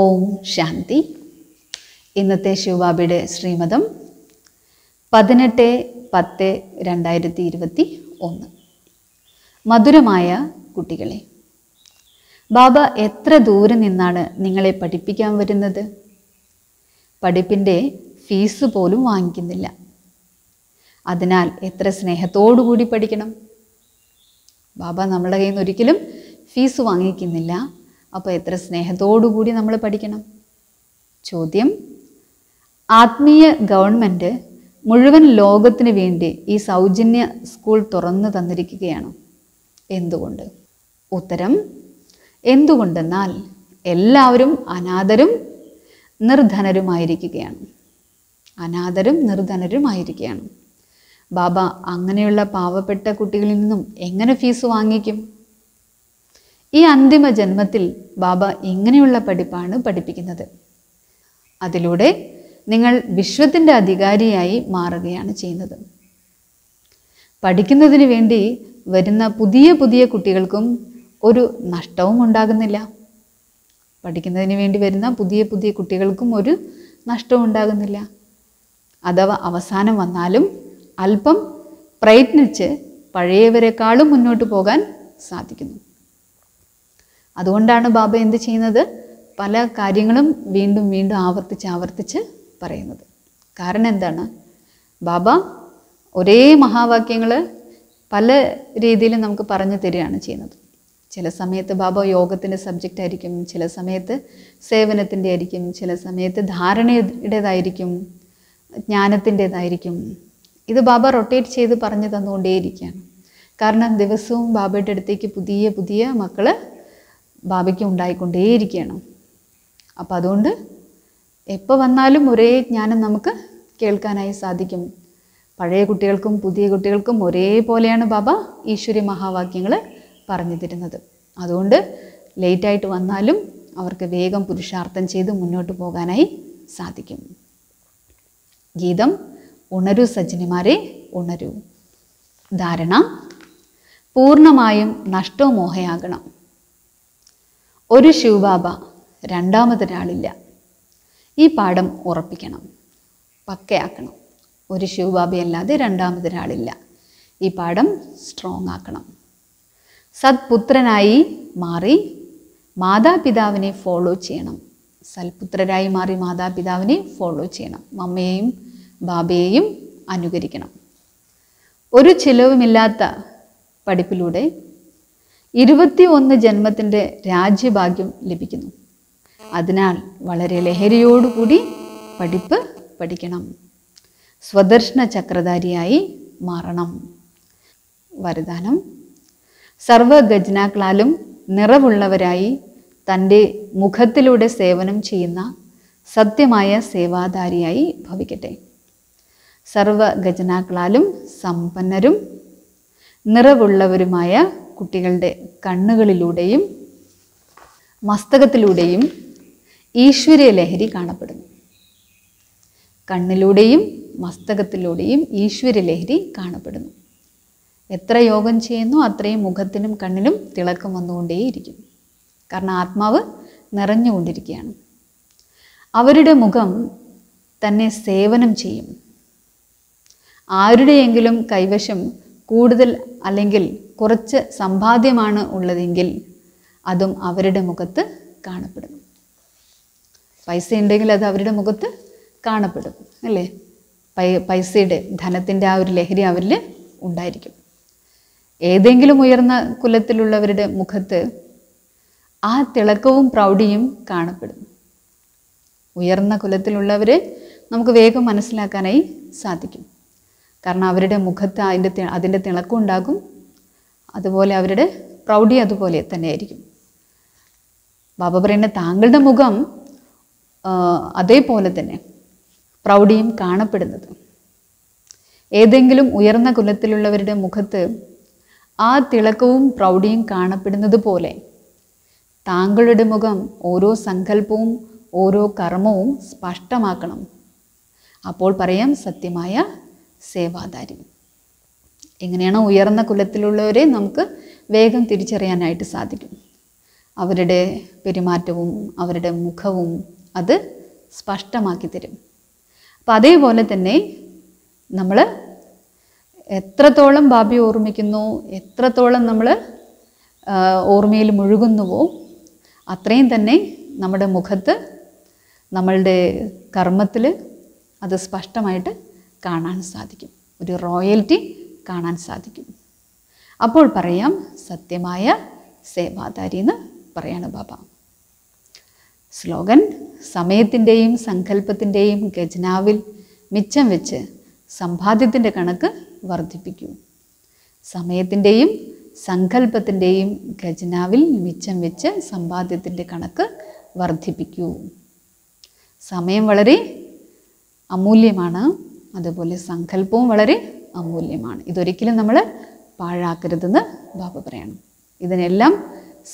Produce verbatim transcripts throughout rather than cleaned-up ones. ഓം ശാന്തി. ഇന്നത്തെ ശിവബാബയുടെ ശ്രീമതം പതിനെട്ട് പത്ത് രണ്ടായിരത്തി ഇരുപത്തി ഒന്ന്. മധുരമായ കുട്ടികളെ, ബാബ എത്ര ദൂരെ നിന്നാണ് നിങ്ങളെ പഠിപ്പിക്കാൻ വരുന്നത്? പഠിപ്പിൻ്റെ ഫീസ് പോലും വാങ്ങിക്കുന്നില്ല. അതിനാൽ എത്ര സ്നേഹത്തോടു കൂടി പഠിക്കണം. ബാബ നമ്മുടെ കയ്യിൽ നിന്ന് ഒരിക്കലും ഫീസ് വാങ്ങിക്കുന്നില്ല. അപ്പോൾ എത്ര സ്നേഹത്തോടുകൂടി നമ്മൾ പഠിക്കണം. ചോദ്യം: ആത്മീയ ഗവൺമെൻറ് മുഴുവൻ ലോകത്തിന് വേണ്ടി ഈ സൗജന്യ സ്കൂൾ തുറന്നു തന്നിരിക്കുകയാണ്. എന്തുകൊണ്ട്? ഉത്തരം: എന്തുകൊണ്ടെന്നാൽ എല്ലാവരും അനാഥരും നിർധനരുമായിരിക്കുകയാണ്. അനാഥരും നിർധനരുമായിരിക്കുകയാണ്. ബാബ അങ്ങനെയുള്ള പാവപ്പെട്ട കുട്ടികളിൽ നിന്നും എങ്ങനെ ഫീസ് വാങ്ങിക്കും? ഈ അന്തിമ ജന്മത്തിൽ ബാബ ഇങ്ങനെയുള്ള പഠിപ്പാണ് പഠിപ്പിക്കുന്നത്. അതിലൂടെ നിങ്ങൾ വിശ്വത്തിൻ്റെ അധികാരിയായി മാറുകയാണ് ചെയ്യുന്നത്. പഠിക്കുന്നതിന് വേണ്ടി വരുന്ന പുതിയ പുതിയ കുട്ടികൾക്കും ഒരു നഷ്ടവും ഉണ്ടാകുന്നില്ല. പഠിക്കുന്നതിന് വേണ്ടി വരുന്ന പുതിയ പുതിയ കുട്ടികൾക്കും ഒരു നഷ്ടവും ഉണ്ടാകുന്നില്ല. അഥവാ അവസാനം വന്നാലും അല്പം പ്രയത്നിച്ച് പഴയവരെക്കാളും മുന്നോട്ട് പോകാൻ സാധിക്കുന്നു. അതുകൊണ്ടാണ് ബാബ എന്ത് ചെയ്യുന്നത്? പല കാര്യങ്ങളും വീണ്ടും വീണ്ടും ആവർത്തിച്ച് ആവർത്തിച്ച് പറയുന്നത്. കാരണം എന്താണ്? ബാബ ഒരേ മഹാവാക്യങ്ങൾ പല രീതിയിൽ നമുക്ക് പറഞ്ഞു തരികയാണ് ചെയ്യുന്നത്. ചില സമയത്ത് ബാബ യോഗത്തിൻ്റെ സബ്ജക്റ്റ് ആയിരിക്കും, ചില സമയത്ത് സേവനത്തിൻ്റെ ആയിരിക്കും, ചില സമയത്ത് ധാരണയുടേതായിരിക്കും, ജ്ഞാനത്തിൻ്റേതായിരിക്കും. ഇത് ബാബ റൊട്ടേറ്റ് ചെയ്ത് പറഞ്ഞു തന്നുകൊണ്ടേയിരിക്കുകയാണ്. കാരണം ദിവസവും ബാബയുടെ അടുത്തേക്ക് പുതിയ പുതിയ മക്കൾ ബാബയ്ക്ക് ഉണ്ടായിക്കൊണ്ടേയിരിക്കുകയാണ്. അപ്പം അതുകൊണ്ട് എപ്പോൾ വന്നാലും ഒരേ ജ്ഞാനം നമുക്ക് കേൾക്കാനായി സാധിക്കും. പഴയ കുട്ടികൾക്കും പുതിയ കുട്ടികൾക്കും ഒരേപോലെയാണ് ബാബ ഈശ്വരി മഹാവാക്യങ്ങൾ പറഞ്ഞു തരുന്നത്. അതുകൊണ്ട് ലേറ്റായിട്ട് വന്നാലും അവർക്ക് വേഗം പുരുഷാർത്ഥം ചെയ്ത് മുന്നോട്ട് പോകാനായി സാധിക്കും. ഗീതം: ഉണരൂ സജ്ജനിമാരെ, ഉണരൂ. ധാരണ: പൂർണ്ണമായും നഷ്ടമോഹയാകണം. ഒരു ശിവബാബ, രണ്ടാമതൊരാളില്ല. ഈ പാഠം ഉറപ്പിക്കണം, പക്കയാക്കണം. ഒരു ശിവബാബയല്ലാതെ രണ്ടാമതൊരാളില്ല. ഈ പാഠം സ്ട്രോങ് ആക്കണം. സത്പുത്രനായി മാറി മാതാപിതാവിനെ ഫോളോ ചെയ്യണം. സൽപുത്രരായി മാറി മാതാപിതാവിനെ ഫോളോ ചെയ്യണം. മമ്മയെയും ബാബയെയും അനുകരിക്കണം. ഒരു ചിലവുമില്ലാത്ത പഠിപ്പിലൂടെ ഇരുപത്തി ഒന്ന് ജന്മത്തിൻ്റെ രാജ്യഭാഗ്യം ലഭിക്കുന്നു. അതിനാൽ വളരെ ലഹരിയോടുകൂടി പഠിപ്പ് പഠിക്കണം. സ്വദർശന ചക്രധാരിയായി മാറണം. വരദാനം: സർവഗജനാക്കളാലും നിറവുള്ളവരായി തൻ്റെ മുഖത്തിലൂടെ സേവനം ചെയ്യുന്ന സത്യമായ സേവാധാരിയായി ഭവിക്കട്ടെ. സർവഗജനാക്കളാലും സമ്പന്നരും നിറവുള്ളവരുമായ കുട്ടികളുടെ കണ്ണുകളിലൂടെയും മസ്തകത്തിലൂടെയും ഈശ്വരീയ ലഹരി കാണപ്പെടുന്നു. കണ്ണിലൂടെയും മസ്തകത്തിലൂടെയും ഈശ്വരീയ ലഹരി കാണപ്പെടുന്നു. എത്ര യോഗം ചെയ്യുന്നു അത്രയും മുഖത്തിനും കണ്ണിനും തിളക്കം വന്നുകൊണ്ടേയിരിക്കും. കാരണം ആത്മാവ് നിറഞ്ഞുകൊണ്ടിരിക്കുകയാണ്. അവരുടെ മുഖം തന്നെ സേവനം ചെയ്യും. ആരുടെയെങ്കിലും കൈവശം കൂടുതൽ അല്ലെങ്കിൽ കുറച്ച് സമ്പാദ്യമാണ് ഉള്ളതെങ്കിൽ അതും അവരുടെ മുഖത്ത് കാണപ്പെടും. പൈസ ഉണ്ടെങ്കിൽ അത് അവരുടെ മുഖത്ത് കാണപ്പെടും, അല്ലേ? പൈ പൈസയുടെ ധനത്തിൻ്റെ ആ ഒരു ലഹരി അവരിൽ ഉണ്ടായിരിക്കും. ഏതെങ്കിലും ഉയർന്ന കുലത്തിലുള്ളവരുടെ മുഖത്ത് ആ തിളക്കവും പ്രൗഢിയും കാണപ്പെടും. ഉയർന്ന കുലത്തിലുള്ളവരെ നമുക്ക് വേഗം മനസ്സിലാക്കാനായി സാധിക്കും. കാരണം അവരുടെ മുഖത്ത് അതിൻ്റെ അതിൻ്റെ തിളക്കം ഉണ്ടാകും. അതുപോലെ അവരുടെ പ്രൗഢി അതുപോലെ തന്നെയായിരിക്കും. ബാബ പറയുന്ന താങ്കളുടെ മുഖം അതേപോലെ തന്നെ പ്രൗഢിയും കാണപ്പെടുന്നത്. ഏതെങ്കിലും ഉയർന്ന കുലത്തിലുള്ളവരുടെ മുഖത്ത് ആ തിളക്കവും പ്രൗഢിയും കാണപ്പെടുന്നത് പോലെ താങ്കളുടെ മുഖം ഓരോ സങ്കല്പവും ഓരോ കർമ്മവും സ്പഷ്ടമാക്കണം. അപ്പോൾ പറയാം സത്യമായ സേവാധാരി. എങ്ങനെയാണ് ഉയർന്ന കുലത്തിലുള്ളവരെ നമുക്ക് വേഗം തിരിച്ചറിയാനായിട്ട് സാധിക്കും. അവരുടെ പെരുമാറ്റവും അവരുടെ മുഖവും അത് സ്പഷ്ടമാക്കി തരും. അപ്പോൾ അതേപോലെ തന്നെ നമ്മൾ എത്രത്തോളം ബാബി ഓർമ്മിക്കുന്നു, എത്രത്തോളം നമ്മൾ ഓർമ്മയിൽ മുഴുകുന്നുവോ അത്രയും തന്നെ നമ്മുടെ മുഖത്ത്, നമ്മളുടെ കർമ്മത്തിൽ അത് സ്പഷ്ടമായിട്ട് കാണാൻ സാധിക്കും, ഒരു റോയൽറ്റി കാണാൻ സാധിക്കും. അപ്പോൾ പറയാം സത്യമായ സേവാധാരി എന്ന് പറയാണ് ബാബ. സ്ലോഗൻ: സമയത്തിൻ്റെയും സങ്കല്പത്തിൻ്റെയും ഖജനാവിൽ മിച്ചം വെച്ച് സമ്പാദ്യത്തിൻ്റെ കണക്ക് വർദ്ധിപ്പിക്കൂ. സമയത്തിൻ്റെയും സങ്കല്പത്തിൻ്റെയും ഖജനാവിൽ മിച്ചം വെച്ച് സമ്പാദ്യത്തിൻ്റെ കണക്ക് വർദ്ധിപ്പിക്കൂ. സമയം വളരെ അമൂല്യമാണ്, അതുപോലെ സങ്കല്പവും വളരെ അമൂല്യമാണ്. ഇതൊരിക്കലും നമ്മൾ പാഴാക്കരുതെന്ന് ബാബ പറയണം. ഇതിനെല്ലാം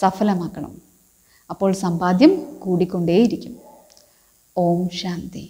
സഫലമാക്കണം. അപ്പോൾ സമ്പാദ്യം കൂടിക്കൊണ്ടേയിരിക്കും. ഓം ശാന്തി.